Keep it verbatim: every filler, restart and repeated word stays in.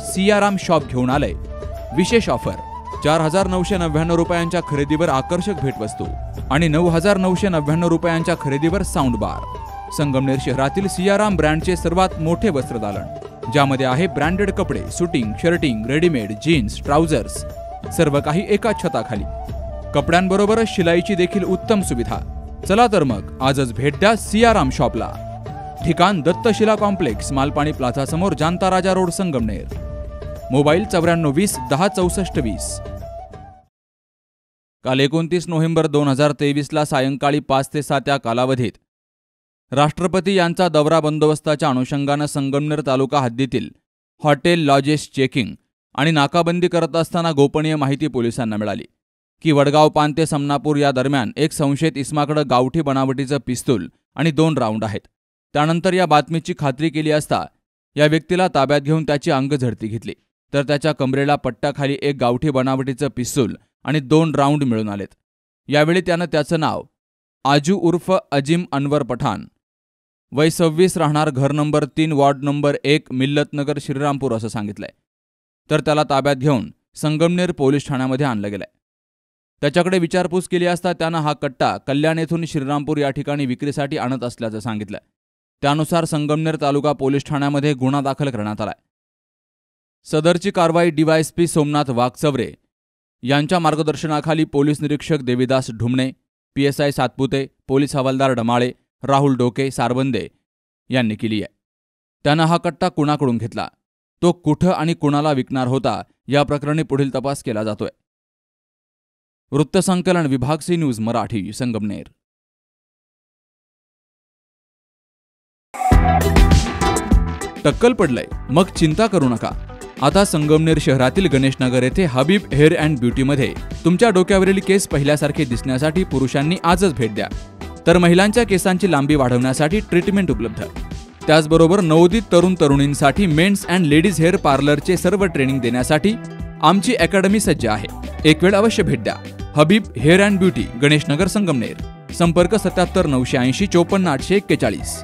सीराम shop घेऊन आले। विशेष offer चार हजार नऊशे नव्याण्णव रुपयांच्या खरेदीवर आकर्षक भेटवस्तू आणि नऊ हजार नऊशे नव्याण्णव रुपयांच्या खरेदीवर साउंड बार। संगमनेर शहरातील सीराम ब्रँडचे सर्वात मोठे वस्त्रदालन, ज्यामध्ये आहे ब्रँडेड कपडे, suiting, shirting, readymade, jeans, trousers, सर्व काही एका छताखाली। कपड्यांबरोबरच शिलाईची देखील उत्तम सुविधा। चला तर मग आजच भेट द्या सीराम शॉपला। ठिकाण दत्तशिला कॉम्प्लेक्स, मालपाणी प्लाझा समोर, जाणता राजा रोड, संगमनेर। मोबाईल चौऱ्याण्णव वीस दहा चौसष्ट वीस। काल एकोणतीस नोव्हेंबर दोन हजार तेवीसला सायंकाळी पाच ते सात या कालावधीत राष्ट्रपती यांचा दौरा बंदोबस्ताच्या अनुषंगानं संगमनेर तालुका हद्दीतील हॉटेल लॉजेस चेकिंग आणि नाकाबंदी करत असताना गोपनीय माहिती पोलिसांना मिळाली की वडगाव पानते समनापूर या दरम्यान एक संशयित इसमाकडे गावठी बनावटीचं पिस्तूल आणि दोन राऊंड आहेत। त्यानंतर या बातमीची खात्री केली असता या व्यक्तीला ताब्यात घेऊन त्याची अंग झडती घेतली, तर त्याच्या कमरेला पट्ट्याखाली एक गावठी बनावटीचं पिस्तूल आणि दोन राऊंड मिळून आलेत। यावेळी त्यानं त्याचं नाव आजू उर्फ अजीम अन्वर पठान, वय सव्वीस, राहणार घर नंबर तीन, वॉर्ड नंबर एक, मिल्लतनगर, श्रीरामपुर असं सांगितलंय। तर त्याला ताब्यात घेऊन संगमनेर पोलीस ठाण्यामध्ये आणलं गेलंय। त्याच्याकडे विचारपूस केली असता त्यानं हा कट्टा कल्याण येथून श्रीरामपूर या ठिकाणी विक्रीसाठी आणत असल्याचं सांगितलं। त्यानुसार संगमनेर तालुका पोलीस ठाण्यामध्ये गुन्हा दाखल करण्यात आलाय। सदरची कारवाई डीवायएसपी सोमनाथ वाकस्वरे यांच्या मार्गदर्शनाखाली पोलीस निरीक्षक देवीदास ढुमणे, पीएसआय सातपुते, पोलीस हवालदार ढमाळे, राहुल डोके, सारबंदे यांनी केली आहे। त्यांना हा कट्टा कुणाकडून घेतला, तो कुठं आणि कुणाला विकणार होता, या प्रकरणी पुढील तपास केला जातोय। वृत्तसंकलन विभाग, सी न्यूज मराठी, संगमनेर। टक्कल पडलंय मग चिंता करू नका। आता संगमनेर शहरातील गणेश नगर येथे हबीब हेअर अँड ब्युटीमध्ये तुमच्या डोक्यावरील केस पहिल्यासारखे दिसण्यासाठी पुरुषांनी आजच भेट द्या, तर महिलांच्या केसांची लांबी वाढवण्यासाठी ट्रीटमेंट उपलब्ध। त्याचबरोबर नवोदित तरुण तरुणींसाठी मेन्स अँड लेडीज हेअर पार्लरचे सर्व ट्रेनिंग देण्यासाठी आमची अकॅडमी सज्ज आहे। एक वेळ अवश्य भेट द्या। Habib hair and beauty, Ganesh Nagar, Sangamner. संपर्क सत्याहत्तर नऊशे ऐंशी चौपन्न आठशे एक्केचाळीस।